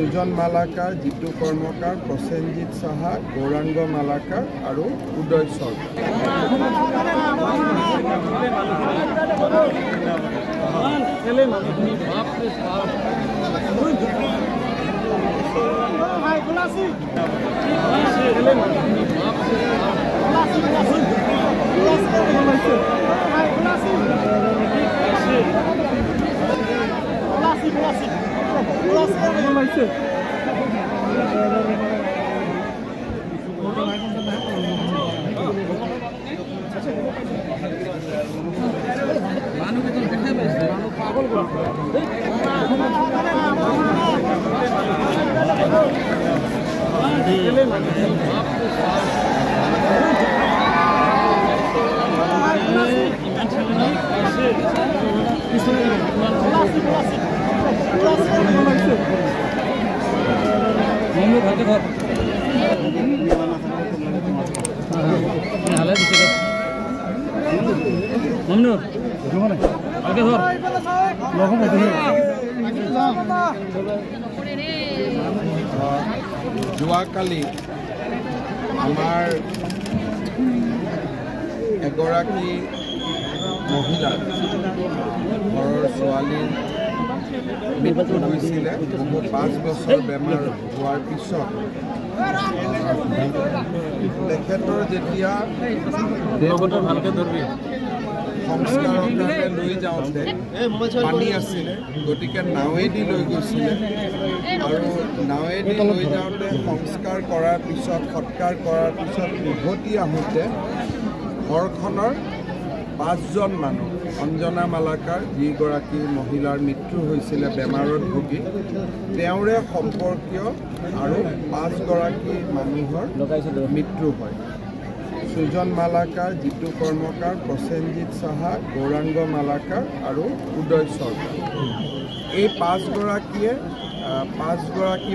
सुजन मालाकार, जीतू कर्मकार, प्रसेनजित साहा, गौरांग मालाकार और उदय सर। जोआकाली आमार एगराकी महिला घर छोवाली मृत्यु होती है। बहुत 5 बस बेमार हार पद संस्कार लै जाते पानी आसि गति के नावेदी लै गए और नावेदी लै जाते संस्कार करार पिछत सत्कार करार पिछत उभति आहते घरखनर 5 जन मानुह अंजना मालाकार जीगराकी महिलार मृत्यु होइसिले बेमारत भुगी तेवरे सम्पर्कीय और 5 गराकी मानुहर मृत्यु है। सुजन मालाकार, जीतू कर्मकार, प्रसेनजित साहा, गौरांग मालाकार और उदय सरकार ये 5 गराकी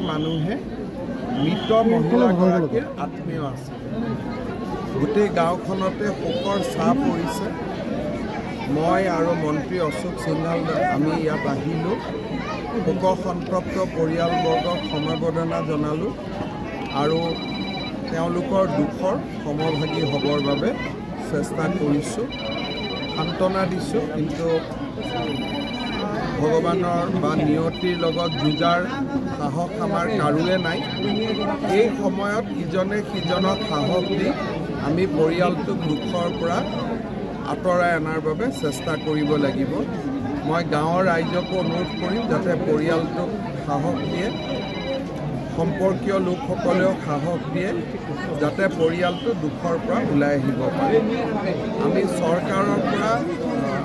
मानुहे मृत महिलागराकीर आत्मीय आछे। गोटे गाँवखनते शोकर छा परिछे। मैं और मंत्री अशोक सिन्हाल आम इतना शोक संतप्त परियालबर्गक समबेदना जानालो और तेवलोकर दुखर समभागी हबर बारे चेष्टा करिसो, सान्त्वना दिसो। किन्तु भगवानर बा नियतिर लगत जुजार साहस आमार कारुए नाई। एई समयत इजने सिजनक साहस दि आमी परियालटुक दुखर पुरा आतरा अनार बारे चेष्टा करिब लागिब। मैं गाँव राइजक अनुरोध करिम जाते परियालटुक साहस दिए, सम्पर्कीय लोकसले साहस दिए, जाते परियालटु दुखर पुरा उलाय आहिब पारे। आमी सरकारों पुरा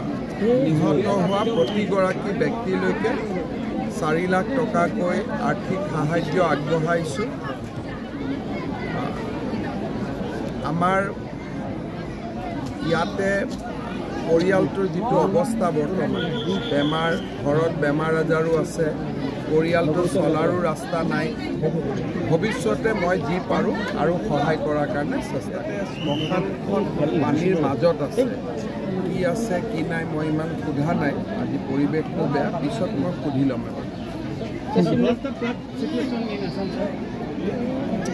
निहत हुआ प्रतिगराकी व्यक्तिलैके 4 लाख टकाकै आर्थिक साहाय्य आगबढ़ाइछु। आमार इते परियालटुर जी अवस्था बर्तमान बेमार, घर बेमार आजारो आसे, परियालटुर चलारो रास्ता नाई। भविष्यते मैं जी पारो और सहाय करार कारणे चेष्टा करिम। पानीर मजत आसे कि आसे कि नाई मैं इमान सोधा नाई, आज परिवेशटो बेया, पिछत मैं सुधि लम।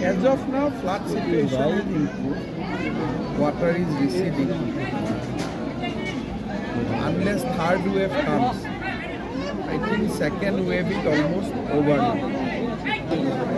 As of now, flood situation is improved. Water is receding. Unless third wave comes, I think second wave is almost over.